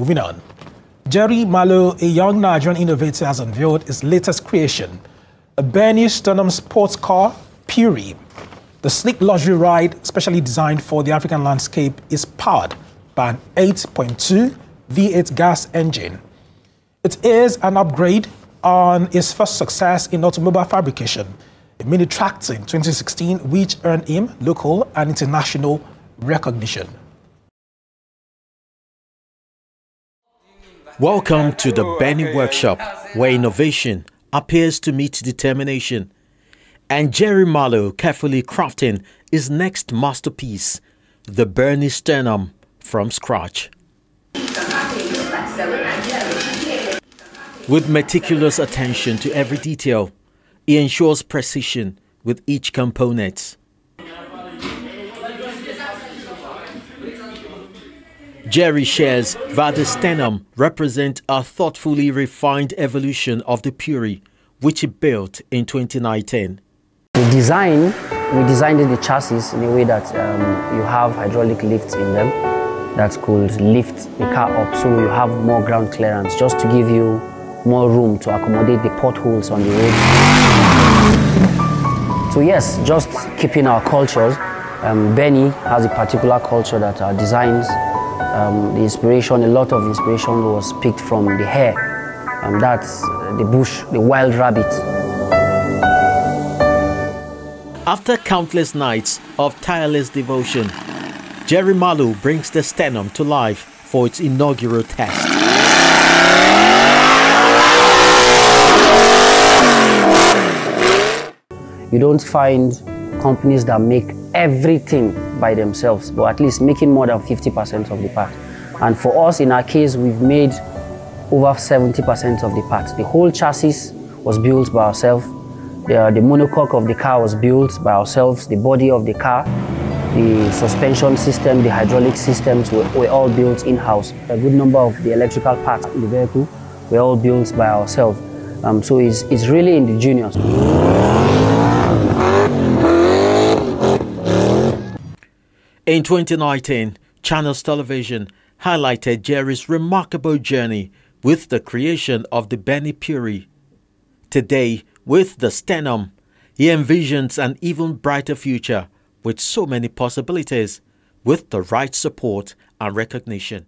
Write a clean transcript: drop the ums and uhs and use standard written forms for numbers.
Moving on. Jerry Mallo, a young Nigerian innovator, has unveiled his latest creation, a Bennie Sternum sports car, Purrie. The sleek luxury ride, specially designed for the African landscape, is powered by an 8.2 V8 gas engine. It is an upgrade on his first success in automobile fabrication, a mini tractor in 2016, which earned him local and international recognition. Welcome to the Bennie Workshop, where innovation appears to meet determination. And Jerry Mallo carefully crafting his next masterpiece, the Bennie Sternum, from scratch. With meticulous attention to every detail, he ensures precision with each component. Jerry shares that the Sternum represents a thoughtfully refined evolution of the Purrie, which he built in 2019. The design, we designed the chassis in a way that you have hydraulic lifts in them that could lift the car up, so you have more ground clearance, just to give you more room to accommodate the potholes on the road. So yes, just keeping our cultures. Bennie has a particular culture that our designs, the inspiration, a lot of inspiration was picked from the hair, and that's the bush, the wild rabbit. After countless nights of tireless devotion, Jerry Mallo brings the Sternum to life for its inaugural test. You don't find companies that make everything by themselves, or at least making more than 50% of the part. And for us, in our case, we've made over 70% of the parts. The whole chassis was built by ourselves. The monocoque of the car was built by ourselves. The body of the car, the suspension system, the hydraulic systems were all built in-house. A good number of the electrical parts in the vehicle were all built by ourselves. So it's really ingenious. In 2019, Channels Television highlighted Jerry's remarkable journey with the creation of the Bennie Purrie. Today, with the Sternum, he envisions an even brighter future with so many possibilities, with the right support and recognition.